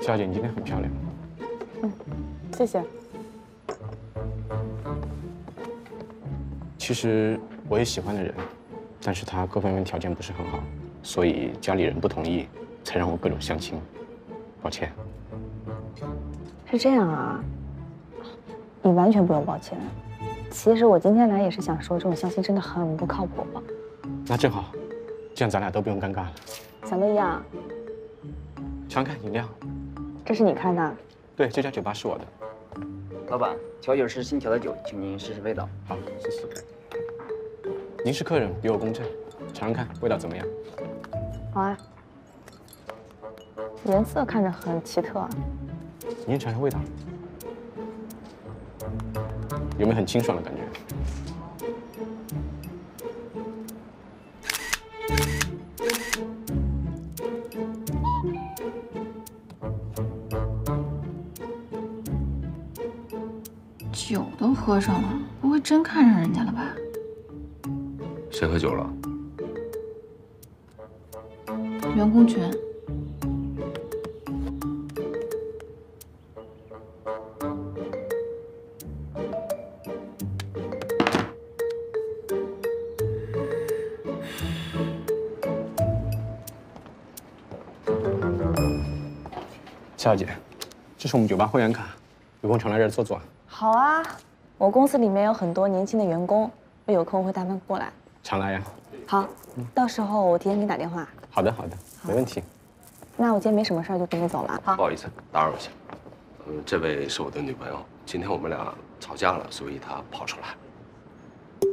小姐，你今天很漂亮。嗯，谢谢。其实我也喜欢的人，但是他各方面条件不是很好，所以家里人不同意，才让我各种相亲。抱歉。是这样啊？你完全不用抱歉。其实我今天来也是想说，这种相亲真的很不靠谱。那正好，这样咱俩都不用尴尬了。想不一样。 尝看饮料，这是你开的？对，这家酒吧是我的。老板，调酒师新调的酒，请您试试味道。好，谢谢。您是客人，比我公正，尝看味道怎么样？好啊。颜色看着很奇特啊。您尝尝味道，有没有很清爽的感觉？ 酒都喝上了，不会真看上人家了吧？谁喝酒了？员工群。夏姐，这是我们酒吧会员卡，有空常来这儿坐坐。 好啊，我公司里面有很多年轻的员工，我有空会带他们过来。常来呀。好，到时候我提前给你打电话。好的，好的，没问题。那我今天没什么事儿，就跟你走了。好，不好意思，打扰一下。这位是我的女朋友，今天我们俩吵架了，所以她跑出来。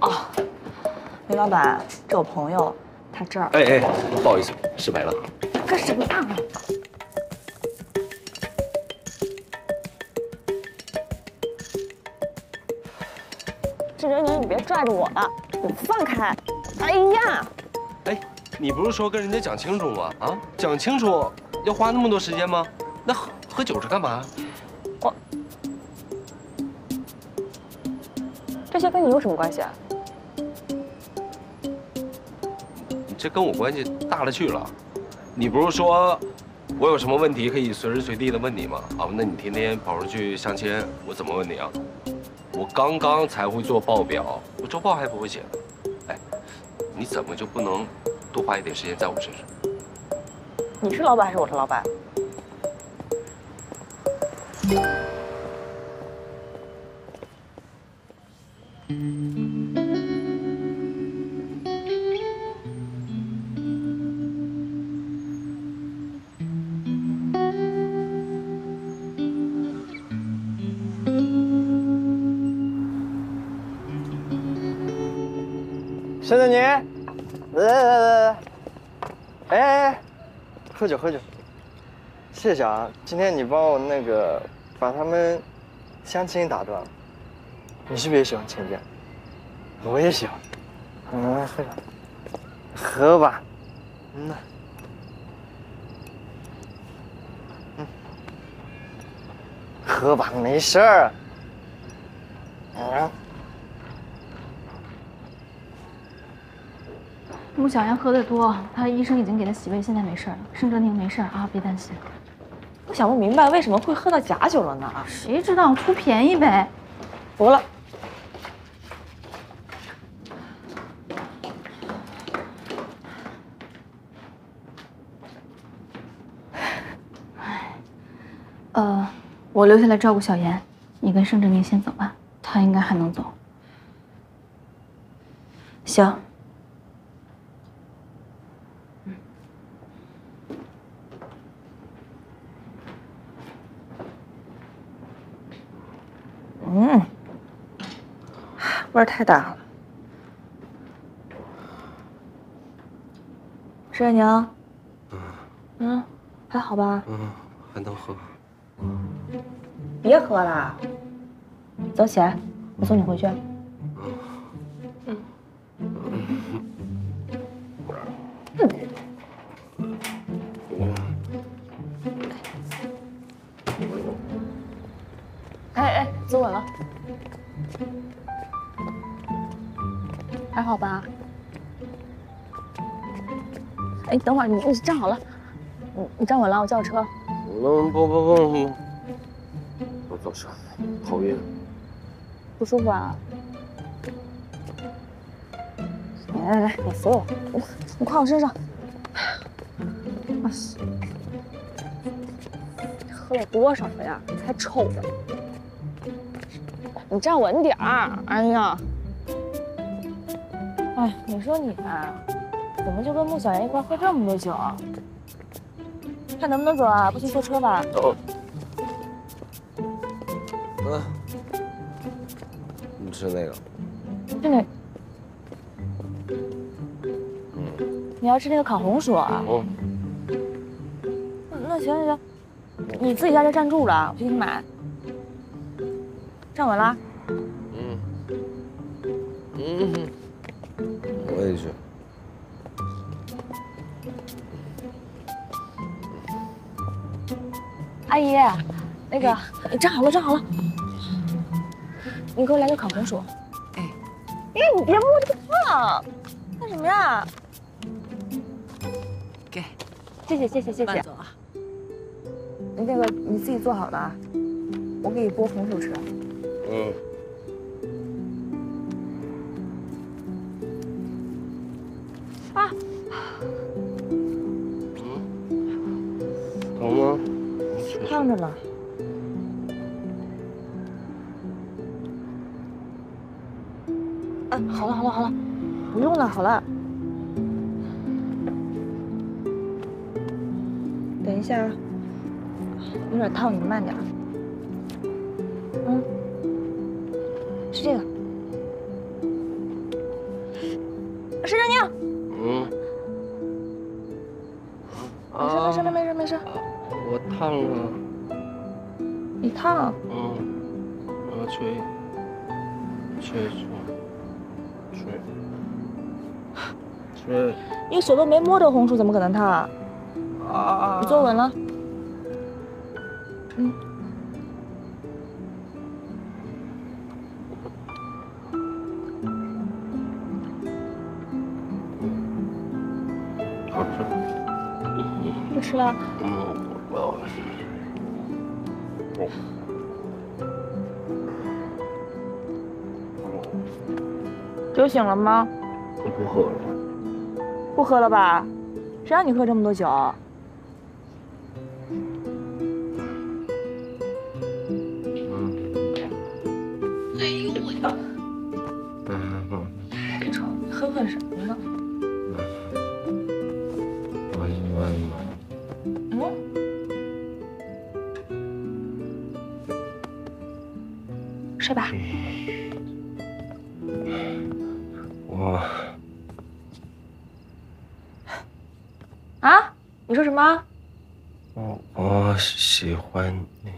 哦，林老板，这我朋友，他这儿。哎哎，不好意思，失陪了。 干什么啊？志玲，你别拽着我了，你放开！哎呀，哎，你不是说跟人家讲清楚吗？啊，讲清楚要花那么多时间吗？那喝酒是干嘛？我这些跟你有什么关系啊？这跟我关系大了去了。 你不是说，我有什么问题可以随时随地的问你吗？啊，那你天天跑出去相亲，我怎么问你啊？我刚刚才会做报表，我周报还不会写呢。哎，你怎么就不能多花一点时间在我身上？你是老板还是我是老板？沈总，你来来来来，哎，喝酒喝酒，谢谢啊！今天你帮我那个把他们相亲打断了，你是不是也喜欢亲家？我也喜欢，嗯，喝吧，喝吧，嗯呐，嗯，喝吧，没事儿，啊。 穆小燕喝得多，她医生已经给她洗胃，现在没事了。盛哲宁没事啊，别担心。我想不明白为什么会喝到假酒了呢？谁知道，图便宜呗。服了。哎，我留下来照顾小妍，你跟盛哲宁先走吧，他应该还能走。行。 嗯，味儿太大了。石月宁，嗯，还好吧？嗯，还能喝。别喝了，走起来，我送你回去。嗯。哎哎。 坐稳了，还好吧？哎，等会儿你站好了，你站稳了，我叫车。不，我坐车，头晕。不舒服啊？来，你扶我，你跨我身上。啊，喝了多少了呀？才臭的！你站稳点儿，哎呀！哎，你说你吧，怎么就跟穆小言一块喝这么多酒啊？看能不能走啊？不行坐车吧。走。嗯。你吃那个。吃哪？嗯。你要吃那个烤红薯啊？哦。那行，你自己在这站住了，我去给你买。站稳了。嗯。我也去。阿姨，那个你站好了，你给我来个烤红薯。哎，你别摸这个烫，干什么呀？给，谢谢。慢走啊。那个你自己做好了啊，我给你剥红薯吃。嗯。啊！疼吗？烫着呢。好了，不用了，好了。等一下，有点烫，你慢点。嗯，是这个。没事，我烫了。你烫？嗯，我吹。你手都没摸着红薯，怎么可能烫啊？啊！你坐稳了。嗯。好吃。不吃了。酒醒了吗？不喝了。不喝了吧？谁让你喝这么多酒？哎呦我的！别吵，哼哼什么呢？我。睡吧，我啊，你说什么？我喜欢你。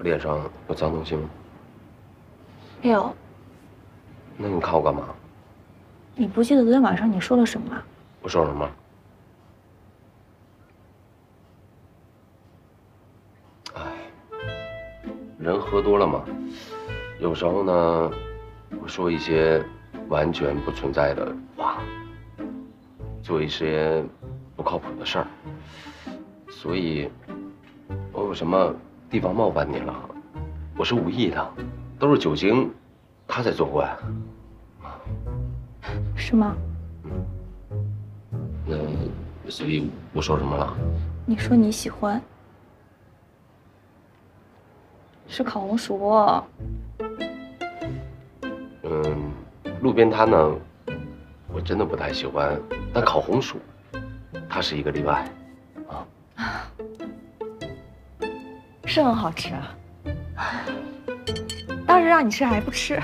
脸上有脏东西吗？没有。那你看我干嘛？你不记得昨天晚上你说了什么？我说什么？哎，人喝多了嘛，有时候呢，会说一些完全不存在的话，做一些不靠谱的事儿，所以我有什么？地方冒犯你了，我是无意的，都是酒精，他在作怪，是吗？那所以我说什么了？你说你喜欢，是烤红薯。嗯，路边摊呢，我真的不太喜欢，但烤红薯，它是一个例外，啊。是很好吃啊，当时让你吃还不吃。